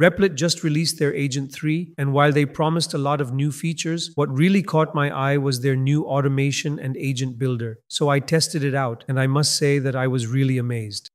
Replit just released their Agent 3, and while they promised a lot of new features, what really caught my eye was their new automation and agent builder. So I tested it out, and I must say that I was really amazed.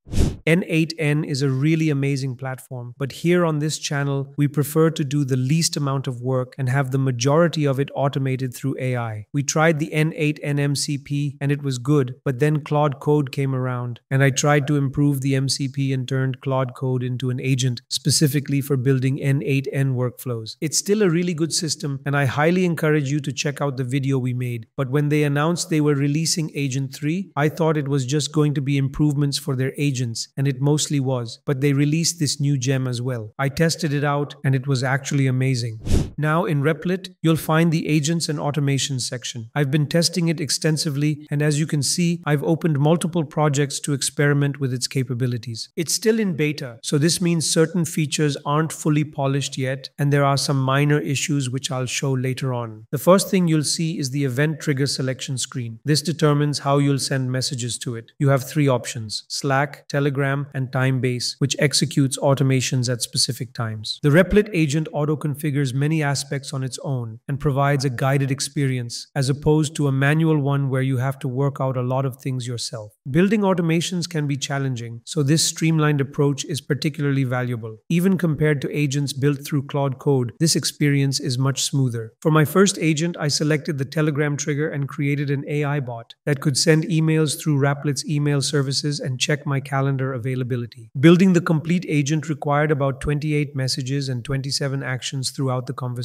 N8N is a really amazing platform, but here on this channel, we prefer to do the least amount of work and have the majority of it automated through AI. We tried the N8N MCP and it was good, but then Claude Code came around, and I tried to improve the MCP and turned Claude Code into an agent specifically for building N8N workflows. It's still a really good system, and I highly encourage you to check out the video we made, but when they announced they were releasing Agent 3, I thought it was just going to be improvements for their agents, and it mostly was, but they released this new gem as well. I tested it out, and it was actually amazing. Now in Replit, you'll find the Agents and Automation section. I've been testing it extensively, and as you can see, I've opened multiple projects to experiment with its capabilities. It's still in beta, so this means certain features aren't fully polished yet, and there are some minor issues which I'll show later on. The first thing you'll see is the event trigger selection screen. This determines how you'll send messages to it. You have three options: Slack, Telegram, and Timebase, which executes automations at specific times. The Replit agent auto-configures many aspects on its own and provides a guided experience as opposed to a manual one where you have to work out a lot of things yourself. Building automations can be challenging, so this streamlined approach is particularly valuable. Even compared to agents built through Claude Code, this experience is much smoother. For my first agent, I selected the Telegram trigger and created an AI bot that could send emails through Replit's email services and check my calendar availability. Building the complete agent required about 28 messages and 27 actions throughout the conversation.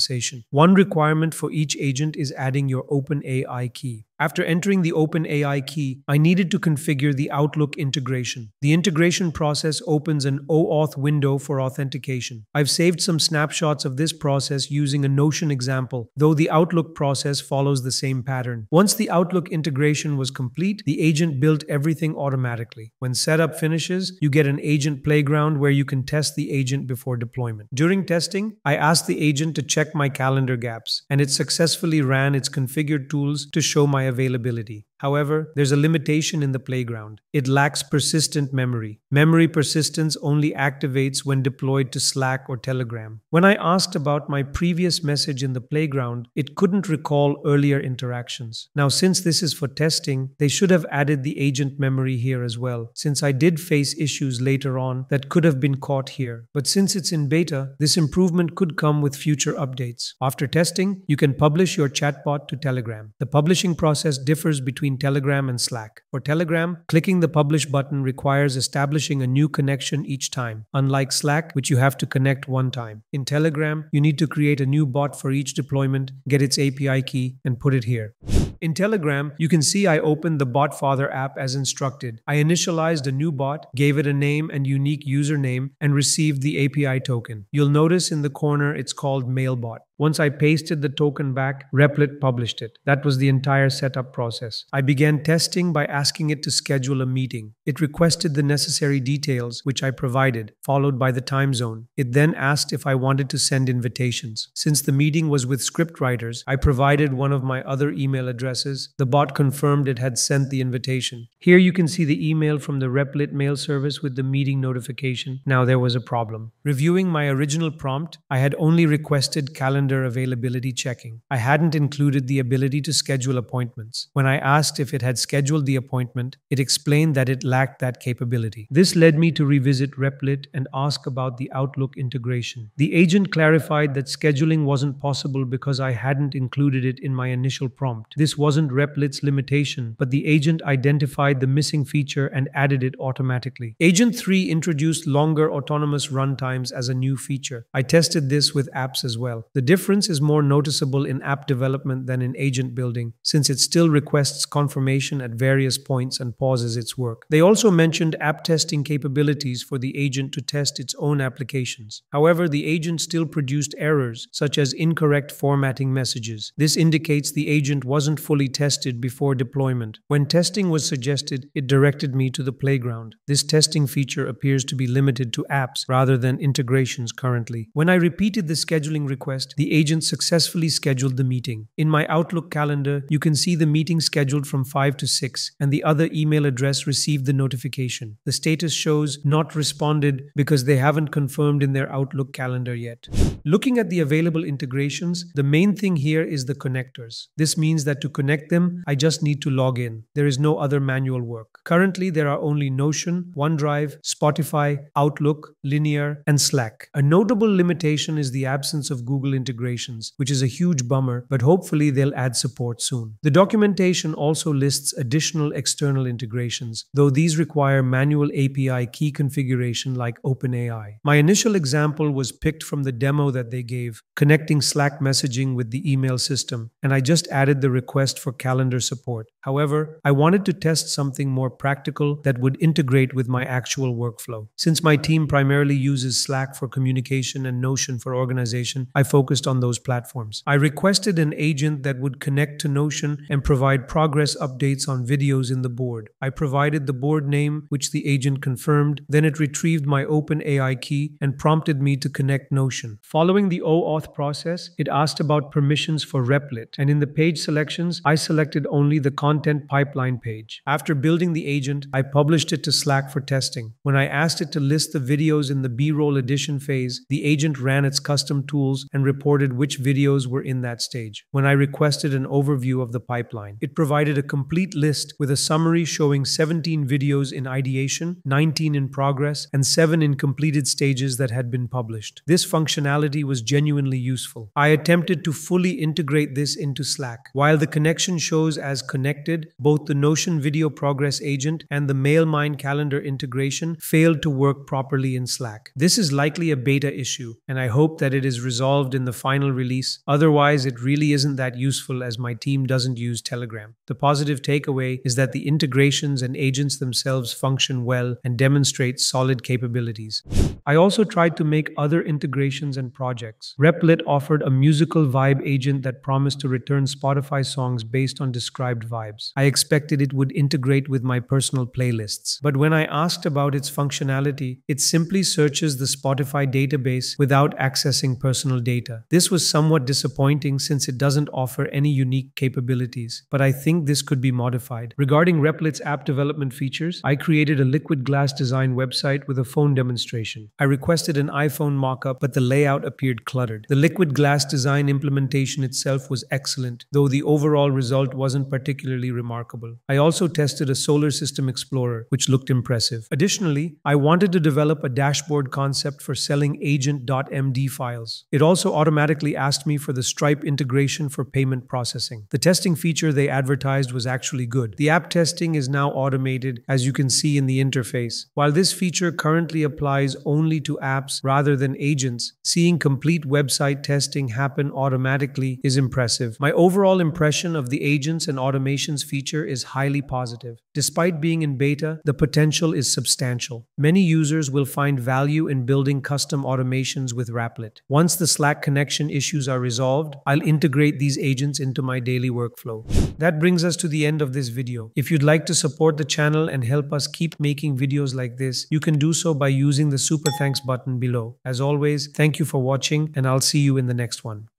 One requirement for each agent is adding your OpenAI key. After entering the OpenAI key, I needed to configure the Outlook integration. The integration process opens an OAuth window for authentication. I've saved some snapshots of this process using a Notion example, though the Outlook process follows the same pattern. Once the Outlook integration was complete, the agent built everything automatically. When setup finishes, you get an agent playground where you can test the agent before deployment. During testing, I asked the agent to check my calendar gaps, and it successfully ran its configured tools to show my availability. However, there's a limitation in the playground. It lacks persistent memory. Memory persistence only activates when deployed to Slack or Telegram. When I asked about my previous message in the playground, it couldn't recall earlier interactions. Now, since this is for testing, they should have added the agent memory here as well, since I did face issues later on that could have been caught here. But since it's in beta, this improvement could come with future updates. After testing, you can publish your chatbot to Telegram. The publishing process differs between Telegram and Slack. For Telegram, clicking the publish button requires establishing a new connection each time, unlike Slack, which you have to connect one time. In Telegram, you need to create a new bot for each deployment, get its API key, and put it here. In Telegram, you can see I opened the BotFather app as instructed. I initialized a new bot, gave it a name and unique username, and received the API token. You'll notice in the corner it's called MailBot. Once I pasted the token back, Replit published it. That was the entire setup process. I began testing by asking it to schedule a meeting. It requested the necessary details, which I provided, followed by the time zone. It then asked if I wanted to send invitations. Since the meeting was with script writers, I provided one of my other email addresses. The bot confirmed it had sent the invitation. Here you can see the email from the Replit mail service with the meeting notification. Now there was a problem. Reviewing my original prompt, I had only requested calendar availability checking. I hadn't included the ability to schedule appointments. When I asked if it had scheduled the appointment, it explained that it lacked that capability. This led me to revisit Replit and ask about the Outlook integration. The agent clarified that scheduling wasn't possible because I hadn't included it in my initial prompt. This wasn't Replit's limitation, but the agent identified the missing feature and added it automatically. Agent 3 introduced longer autonomous runtimes as a new feature. I tested this with apps as well. The difference is more noticeable in app development than in agent building, since it still requests confirmation at various points and pauses its work. They also mentioned app testing capabilities for the agent to test its own applications. However, the agent still produced errors, such as incorrect formatting messages. This indicates the agent wasn't fully tested before deployment. When testing was suggested, it directed me to the playground. This testing feature appears to be limited to apps rather than integrations currently. When I repeated the scheduling request, the the agent successfully scheduled the meeting. In my Outlook calendar, you can see the meeting scheduled from 5 to 6, and the other email address received the notification. The status shows not responded because they haven't confirmed in their Outlook calendar yet. Looking at the available integrations, the main thing here is the connectors. This means that to connect them, I just need to log in. There is no other manual work. Currently, there are only Notion, OneDrive, Spotify, Outlook, Linear, and Slack. A notable limitation is the absence of Google integrations, which is a huge bummer, but hopefully they'll add support soon. The documentation also lists additional external integrations, though these require manual API key configuration like OpenAI. My initial example was picked from the demo that they gave, connecting Slack messaging with the email system, and I just added the request for calendar support. However, I wanted to test something more practical that would integrate with my actual workflow. Since my team primarily uses Slack for communication and Notion for organization, I focused on those platforms. I requested an agent that would connect to Notion and provide progress updates on videos in the board. I provided the board name, which the agent confirmed, then it retrieved my OpenAI key and prompted me to connect Notion. Following the OAuth process, it asked about permissions for Replit, and in the page selections, I selected only the content pipeline page. After building the agent, I published it to Slack for testing. When I asked it to list the videos in the B-roll edition phase, the agent ran its custom tools and reported which videos were in that stage. When I requested an overview of the pipeline, it provided a complete list with a summary showing 17 videos in ideation, 19 in progress, and 7 in completed stages that had been published. This functionality was genuinely useful. I attempted to fully integrate this into Slack. While the connection shows as connected, both the Notion video progress agent and the MailMind calendar integration failed to work properly in Slack. This is likely a beta issue, and I hope that it is resolved in the final release. Otherwise, it really isn't that useful as my team doesn't use Telegram. The positive takeaway is that the integrations and agents themselves function well and demonstrate solid capabilities. I also tried to make other integrations and projects. Replit offered a musical vibe agent that promised to return Spotify songs based on described vibes. I expected it would integrate with my personal playlists, but when I asked about its functionality, it simply searches the Spotify database without accessing personal data. This was somewhat disappointing since it doesn't offer any unique capabilities, but I think this could be modified. Regarding Replit's app development features, I created a liquid glass design website with a phone demonstration. I requested an iPhone mock-up, but the layout appeared cluttered. The liquid glass design implementation itself was excellent, though the overall result wasn't particularly remarkable. I also tested a solar system explorer, which looked impressive. Additionally, I wanted to develop a dashboard concept for selling agent.md files. It also automatically asked me for the Stripe integration for payment processing. The testing feature they advertised was actually good. The app testing is now automated, as you can see in the interface. While this feature currently applies only to apps rather than agents, seeing complete website testing happen automatically is impressive. My overall impression of the agents and automations feature is highly positive. Despite being in beta, the potential is substantial. Many users will find value in building custom automations with Replit. Once the Slack connection issues are resolved, I'll integrate these agents into my daily workflow. That brings us to the end of this video. If you'd like to support the channel and help us keep making videos like this, you can do so by using the Super Thanks button below. As always, thank you for watching, and I'll see you in the next one.